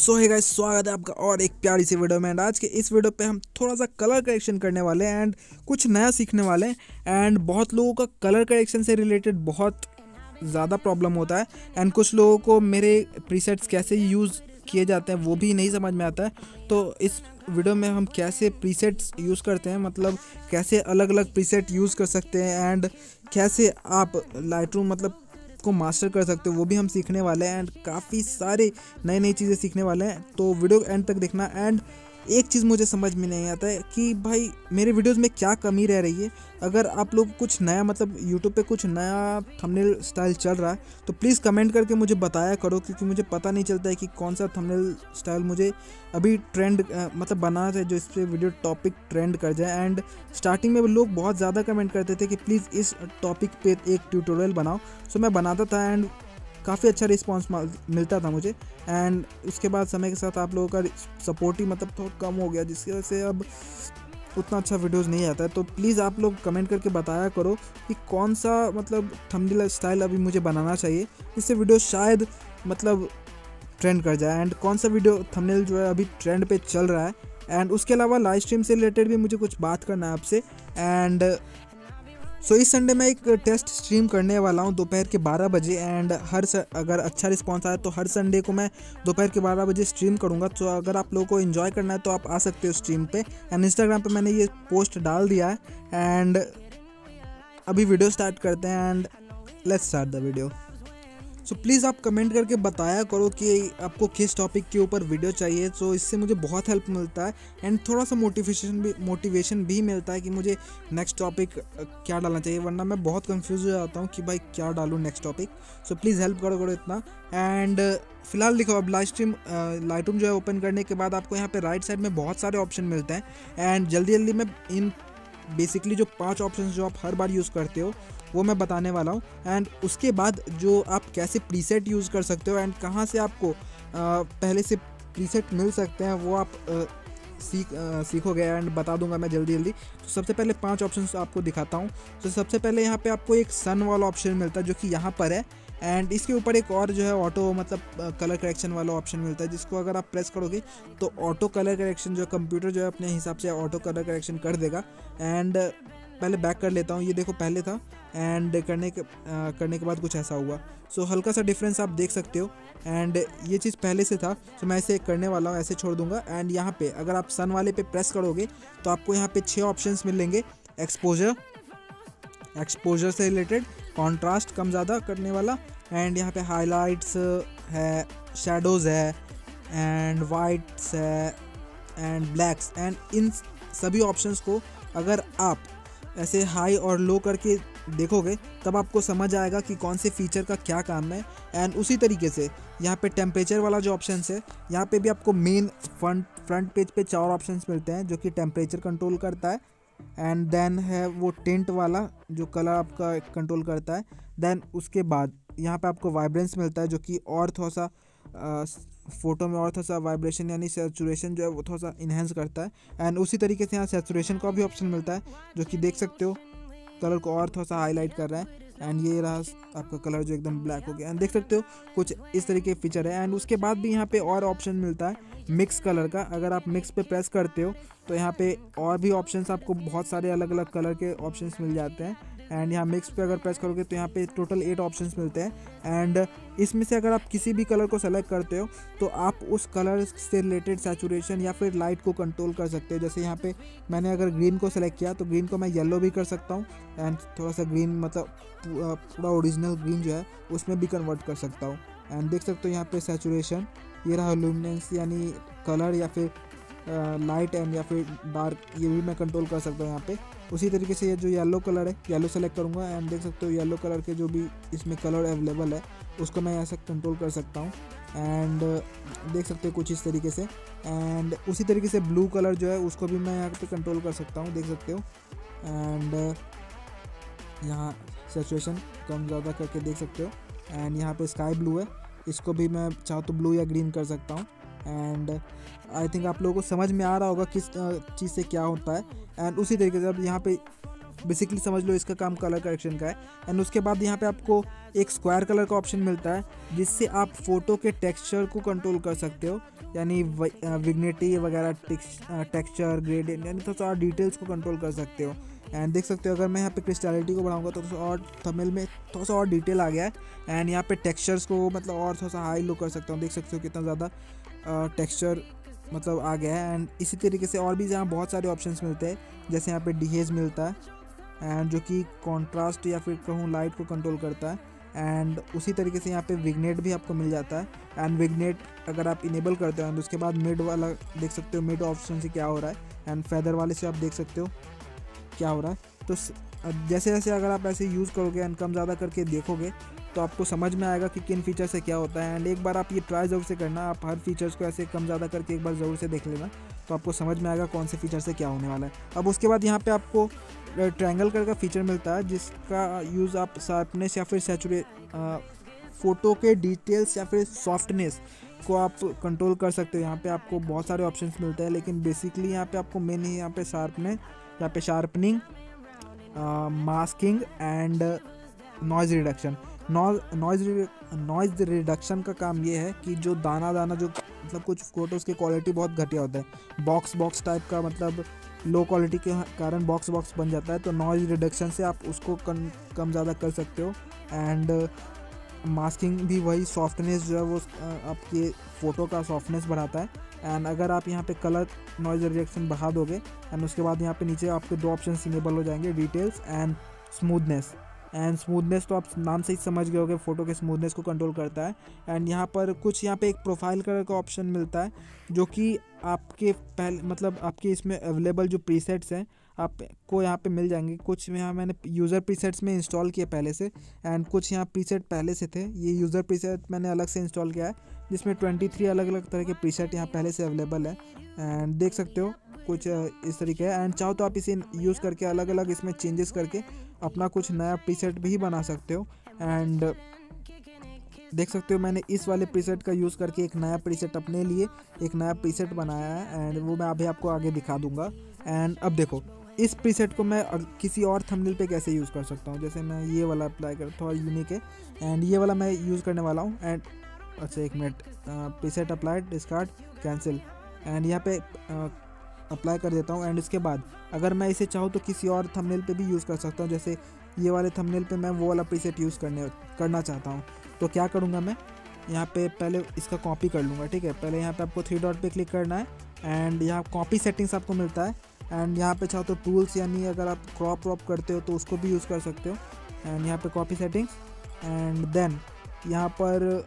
सो hey guys, स्वागत है आपका और एक प्यारी सी वीडियो में। एंड आज के इस वीडियो पे हम थोड़ा सा कलर करेक्शन करने वाले हैं एंड कुछ नया सीखने वाले हैं। एंड बहुत लोगों का कलर करेक्शन से रिलेटेड बहुत ज़्यादा प्रॉब्लम होता है एंड कुछ लोगों को मेरे प्रीसेट्स कैसे यूज़ किए जाते हैं वो भी नहीं समझ में आता है। तो इस वीडियो में हम कैसे प्रीसेट्स यूज़ करते हैं, मतलब कैसे अलग अलग प्रीसेट यूज़ कर सकते हैं एंड कैसे आप लाइटरूम मतलब को मास्टर कर सकते हो, वो भी हम सीखने वाले हैं। एंड काफ़ी सारे नई नई चीज़ें सीखने वाले हैं, तो वीडियो एंड तक देखना। एंड एक चीज़ मुझे समझ में नहीं आता है कि भाई मेरे वीडियोस में क्या कमी रह रही है। अगर आप लोग कुछ नया मतलब यूट्यूब पे कुछ नया थंबनेल स्टाइल चल रहा है तो प्लीज़ कमेंट करके मुझे बताया करो, क्योंकि मुझे पता नहीं चलता है कि कौन सा थंबनेल स्टाइल मुझे अभी ट्रेंड मतलब बनाना चाहिए जो इस पर वीडियो टॉपिक ट्रेंड कर जाए। एंड स्टार्टिंग में लोग बहुत ज़्यादा कमेंट करते थे कि प्लीज़ इस टॉपिक पर एक ट्यूटोरियल बनाओ, सो मैं बनाता था एंड काफ़ी अच्छा रिस्पांस मिलता था मुझे। एंड उसके बाद समय के साथ आप लोगों का सपोर्ट ही मतलब थोड़ा कम हो गया, जिसकी वजह से अब उतना अच्छा वीडियोस नहीं आता है। तो प्लीज़ आप लोग कमेंट करके बताया करो कि कौन सा मतलब थंबनेल स्टाइल अभी मुझे बनाना चाहिए, इससे वीडियो शायद मतलब ट्रेंड कर जाए। एंड कौन सा वीडियो थंबनेल जो है अभी ट्रेंड पे चल रहा है। एंड उसके अलावा लाइव स्ट्रीम से रिलेटेड भी मुझे कुछ बात करना है आपसे। एंड इस संडे मैं एक टेस्ट स्ट्रीम करने वाला हूँ दोपहर के 12 बजे। एंड अगर अच्छा रिस्पांस आया तो हर संडे को मैं दोपहर के 12 बजे स्ट्रीम करूँगा। तो अगर आप लोगों को एंजॉय करना है तो आप आ सकते हो स्ट्रीम पे। एंड इंस्टाग्राम पे मैंने ये पोस्ट डाल दिया है। एंड अभी वीडियो स्टार्ट करते हैं and let's start the video. So please आप कमेंट करके बताया करो कि आपको किस टॉपिक के ऊपर वीडियो चाहिए। सो इससे मुझे बहुत हेल्प मिलता है एंड थोड़ा सा मोटिवेशन भी मिलता है कि मुझे नेक्स्ट टॉपिक क्या डालना चाहिए, वरना मैं बहुत कंफ्यूज हो जाता हूँ कि भाई क्या डालूँ next topic. So please help करो इतना। एंड फिलहाल देखो, अब लाइटरूम जो है ओपन करने के बाद आपको यहाँ पर राइट साइड में बहुत सारे ऑप्शन मिलते हैं। एंड जल्दी मैं इन बेसिकली जो 5 ऑप्शन जो आप हर बार यूज़ करते हो वो मैं बताने वाला हूँ। एंड उसके बाद जो आप कैसे प्रीसेट यूज़ कर सकते हो एंड कहाँ से आपको पहले से प्रीसेट मिल सकते हैं वो आप सीखोगे एंड बता दूंगा मैं जल्दी। तो सबसे पहले 5 ऑप्शन आपको दिखाता हूँ। तो सबसे पहले यहाँ पे आपको एक सन वाला ऑप्शन मिलता है जो कि यहाँ पर है। एंड इसके ऊपर एक और जो है ऑटो मतलब कलर करेक्शन वाला ऑप्शन मिलता है, जिसको अगर आप प्रेस करोगे तो ऑटो कलर करेक्शन जो कंप्यूटर जो है अपने हिसाब से ऑटो कलर करेक्शन कर देगा। एंड पहले बैक कर लेता हूँ, ये देखो पहले था एंड करने के बाद कुछ ऐसा हुआ। सो हल्का सा डिफरेंस आप देख सकते हो एंड ये चीज़ पहले से था। सो मैं ऐसे करने वाला हूँ, ऐसे छोड़ दूंगा। एंड यहाँ पे अगर आप सन वाले पे प्रेस करोगे तो आपको यहाँ पे 6 ऑप्शंस मिलेंगे। एक्सपोजर से रिलेटेड, कॉन्ट्रास्ट कम ज़्यादा करने वाला, एंड यहाँ पे हाईलाइट्स है, शेडोज़ है, एंड वाइट्स है, एंड ब्लैक्स। एंड इन सभी ऑप्शंस को अगर आप ऐसे हाई और लो करके देखोगे तब आपको समझ आएगा कि कौन से फीचर का क्या काम है। एंड उसी तरीके से यहाँ पे टेम्परेचर वाला जो ऑप्शन है, यहाँ पे भी आपको मेन फ्रंट पेज पे 4 ऑप्शंस मिलते हैं जो कि टेम्परेचर कंट्रोल करता है। एंड देन है वो टेंट वाला जो कलर आपका कंट्रोल करता है। देन उसके बाद यहाँ पे आपको वाइब्रेंस मिलता है जो कि और थोड़ा सा फ़ोटो में और थोड़ा सा वाइब्रेशन यानी सैचुरेशन जो है वो थोड़ा सा इन्हेंस करता है। एंड उसी तरीके से यहाँ सैचुरेशन का भी ऑप्शन मिलता है जो कि देख सकते हो कलर को और थोड़ा सा हाईलाइट कर रहा है। एंड ये रहा आपका कलर जो एकदम ब्लैक हो गया। एंड देख सकते हो कुछ इस तरीके के फीचर है। एंड उसके बाद भी यहाँ पे और ऑप्शन मिलता है मिक्स कलर का। अगर आप मिक्स पे प्रेस करते हो तो यहाँ पे और भी ऑप्शंस आपको बहुत सारे अलग अलग कलर के ऑप्शंस मिल जाते हैं। एंड यहाँ मिक्स पे अगर प्रेस करोगे तो यहाँ पे टोटल 8 ऑप्शंस मिलते हैं। एंड इसमें से अगर आप किसी भी कलर को सेलेक्ट करते हो तो आप उस कलर से रिलेटेड सैचुरेशन या फिर लाइट को कंट्रोल कर सकते हो। जैसे यहाँ पे मैंने अगर ग्रीन को सेलेक्ट किया तो ग्रीन को मैं येलो भी कर सकता हूँ एंड थोड़ा सा ग्रीन मतलब पूरा ओरिजिनल ग्रीन जो है उसमें भी कन्वर्ट कर सकता हूँ। एंड देख सकते हो यहाँ पे सैचुरेशन, ये रहा ल्यूमिनेंस यानी कलर या फिर लाइट एंड या फिर डार्क, ये भी मैं कंट्रोल कर सकता हूँ यहाँ पे। उसी तरीके से ये जो येलो कलर है, येलो सेलेक्ट करूँगा एंड देख सकते हो येलो कलर के जो भी इसमें कलर अवेलेबल है उसको मैं ऐसा कंट्रोल कर सकता हूँ। एंड देख सकते हो कुछ इस तरीके से। एंड उसी तरीके से ब्लू कलर जो है उसको भी मैं यहाँ पर कंट्रोल कर सकता हूँ, देख सकते हो। एंड यहाँ सैचुरेशन कम ज़्यादा करके देख सकते हो। एंड यहाँ पे स्काई ब्लू है, इसको भी मैं चाहूँ तो ब्लू या ग्रीन कर सकता हूँ। एंड आई थिंक आप लोगों को समझ में आ रहा होगा किस चीज़ से क्या होता है। एंड उसी तरीके से अब यहाँ पे बेसिकली समझ लो इसका काम कलर करेक्शन का है। एंड उसके बाद यहाँ पे आपको एक स्क्वायर कलर का ऑप्शन मिलता है जिससे आप फोटो के टेक्सचर को कंट्रोल कर सकते हो, यानी विग्नेटी वगैरह, टेक्सचर, ग्रेडियंट, यानी थोड़ा सा डिटेल्स को कंट्रोल कर सकते हो। एंड देख सकते हो अगर मैं यहाँ पे क्रिस्टलिटी को बढ़ाऊंगा तो थोड़ा सा और थंबनेल में थोड़ा सा और डिटेल आ गया है। एंड यहाँ पे टेक्सचर्स को मतलब और थोड़ा सा हाई लो कर सकता हूँ। देख सकते हो कितना ज़्यादा टेक्सचर मतलब आ गया है। एंड इसी तरीके से और भी यहाँ बहुत सारे ऑप्शंस मिलते हैं, जैसे यहाँ पे डिहेज मिलता है एंड जो कि कॉन्ट्रास्ट या फिर कहूँ लाइट को कंट्रोल करता है। एंड उसी तरीके से यहाँ पे विग्नेट भी आपको मिल जाता है। एंड विग्नेट अगर आप इनेबल करते हो तो उसके बाद मिड वाला देख सकते हो, मिड ऑप्शन से क्या हो रहा है एंड फैदर वाले से आप देख सकते हो क्या हो रहा है। तो जैसे जैसे अगर आप ऐसे यूज़ करोगे एंड कम ज़्यादा करके देखोगे तो आपको समझ में आएगा कि किन फीचर से क्या होता है। एंड एक बार आप ये ट्राई ज़रूर से करना, आप हर फीचर्स को ऐसे कम ज़्यादा करके एक बार ज़रूर से देख लेना, तो आपको समझ में आएगा कौन से फीचर से क्या होने वाला है। अब उसके बाद यहाँ पे आपको ट्रायंगल कलर का फीचर मिलता है जिसका यूज़ आप शार्पनेस या फिर सैचुरेशन, फ़ोटो के डिटेल्स या फिर सॉफ्टनेस को आप कंट्रोल कर सकते हो। यहाँ पर आपको बहुत सारे ऑप्शन मिलते हैं, लेकिन बेसिकली यहाँ पर आपको मेन ही यहाँ पर शार्पनेस, यहाँ पर sharpening, masking and noise reduction. Noise reduction का काम ये है कि जो दाना दाना जो मतलब कुछ फ़ोटोज़ की क्वालिटी बहुत घटिया होता है, बॉक्स टाइप का, मतलब लो क्वालिटी के कारण बॉक्स बन जाता है, तो नॉइज़ रिडक्शन से आप उसको कम ज़्यादा कर सकते हो। एंड मास्किंग भी वही सॉफ्टनेस जो है वो आपके फ़ोटो का सॉफ्टनेस बढ़ाता है। एंड अगर आप यहाँ पे कलर नॉइज़ रिडक्शन बढ़ा दोगे एंड उसके बाद यहाँ पे नीचे आपके दो ऑप्शन इनेबल हो जाएंगे, details and smoothness. And smoothness तो आप नाम से ही समझ गए होगे, फ़ोटो के स्मूथनेस को कंट्रोल करता है। एंड यहाँ पर कुछ यहाँ पे एक प्रोफाइल कलर का ऑप्शन मिलता है जो कि आपके पहले मतलब आपके इसमें अवेलेबल जो प्रीसेट्स हैं आपको यहाँ पे मिल जाएंगे। कुछ यहाँ मैंने यूज़र प्रीसेट्स में इंस्टॉल किए पहले से, एंड कुछ यहाँ प्रीसेट पहले से थे। ये यूज़र प्रीसेट मैंने अलग से इंस्टॉल किया है जिसमें 23 अलग अलग तरह के प्रीसेट यहाँ पहले से अवेलेबल है। एंड देख सकते हो कुछ इस तरीके है। एंड चाहो तो आप इसे यूज़ करके अलग अलग इसमें चेंजेस करके अपना कुछ नया प्रीसेट भी बना सकते हो। एंड देख सकते हो मैंने इस वाले प्रीसेट का यूज़ करके एक नया प्रीसेट अपने लिए एक नया प्रीसेट बनाया है, एंड वो मैं अभी आपको आगे दिखा दूंगा। एंड अब देखो इस प्रीसेट को मैं किसी और थंबनेल पे कैसे यूज़ कर सकता हूँ। जैसे मैं ये वाला अप्लाई कर, थोड़ा यूनिक है, एंड ये वाला मैं यूज़ करने वाला हूँ। एंड अच्छा एक minute, preset apply, discard, cancel, and यहाँ पे अप्लाई कर देता हूँ। एंड इसके बाद अगर मैं इसे चाहूँ तो किसी और थंबनेल पे भी यूज़ कर सकता हूँ। जैसे ये वाले थंबनेल पे मैं वो वाला प्रीसेट यूज़ करना चाहता हूँ, तो क्या करूँगा मैं यहाँ पे पहले इसका कॉपी कर लूँगा। ठीक है, पहले यहाँ पे आपको 3 डॉट पे क्लिक करना है एंड यहाँ कॉपी सेटिंग्स आपको मिलता है। एंड यहाँ पे चाहो तो टूल्स, यानी अगर आप क्रॉप व्रॉप करते हो तो उसको भी यूज़ कर सकते हो। एंड यहाँ पर कॉपी सेटिंग्स एंड देन यहाँ पर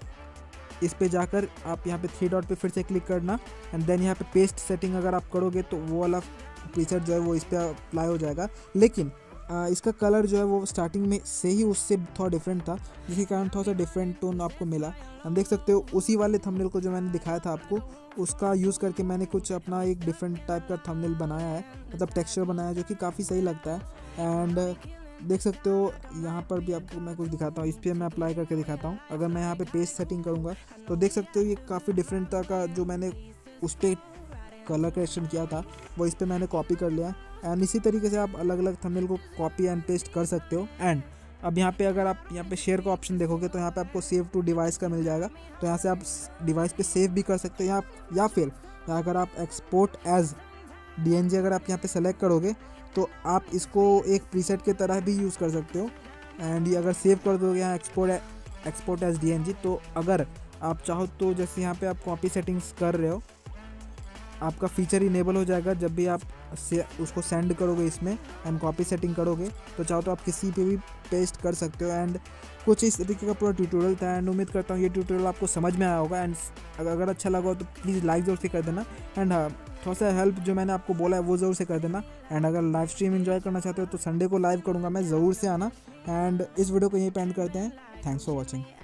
इस पे जाकर आप यहाँ पे 3 डॉट पे फिर से क्लिक करना एंड देन यहाँ पे पेस्ट सेटिंग अगर आप करोगे तो वो वाला प्रीसेट जो है वो इस पर अप्लाई हो जाएगा। लेकिन इसका कलर जो है वो स्टार्टिंग में से ही उससे थोड़ा डिफरेंट था, जिसके कारण थोड़ा सा डिफरेंट टोन आपको मिला। हम देख सकते हो उसी वाले थंबनेल को जो मैंने दिखाया था आपको, उसका यूज़ करके मैंने कुछ अपना एक डिफरेंट टाइप का थंबनेल बनाया है, मतलब टेक्स्चर बनाया है जो कि काफ़ी सही लगता है। एंड देख सकते हो यहाँ पर भी आपको मैं कुछ दिखाता हूँ, इस पर मैं अप्लाई करके दिखाता हूँ। अगर मैं यहाँ पे पेस्ट सेटिंग करूँगा तो देख सकते हो ये काफ़ी डिफरेंट तरह का जो मैंने उस पर कलर करेक्शन किया था वो इस पर मैंने कॉपी कर लिया। एंड इसी तरीके से आप अलग अलग थंबनेल को कॉपी एंड पेस्ट कर सकते हो। एंड अब यहाँ पे अगर आप यहाँ पे शेयर का ऑप्शन देखोगे तो यहाँ पे आपको सेव टू डिवाइस का मिल जाएगा, तो यहाँ से आप डिवाइस पे सेव भी कर सकते हो। या फिर अगर आप एक्सपोर्ट एज DNG अगर आप यहाँ पे सेलेक्ट करोगे तो आप इसको एक प्रीसेट के तरह भी यूज़ कर सकते हो। एंड ये अगर सेव कर दोगे यहाँ एक्सपोर्ट एज DNG, तो अगर आप चाहो तो जैसे यहाँ पे आप कॉपी सेटिंग्स कर रहे हो आपका फीचर इनेबल हो जाएगा जब भी आप से उसको सेंड करोगे इसमें एंड कॉपी सेटिंग करोगे, तो चाहो तो आप किसी पे भी पेस्ट कर सकते हो। एंड कुछ इस तरीके का पूरा ट्यूटोरियल था एंड उम्मीद करता हूँ ये ट्यूटोरियल आपको समझ में आया होगा। एंड अगर अच्छा लगा हो तो प्लीज़ लाइक ज़रूर से कर देना। एंड थोड़ा सा हेल्प जो मैंने आपको बोला है वो ज़रूर से कर देना। एंड अगर लाइव स्ट्रीम एंजॉय करना चाहते हो तो संडे को लाइव करूँगा मैं, ज़रूर से आना। एंड इस वीडियो को यहीं पे एंड करते हैं। Thanks for watching.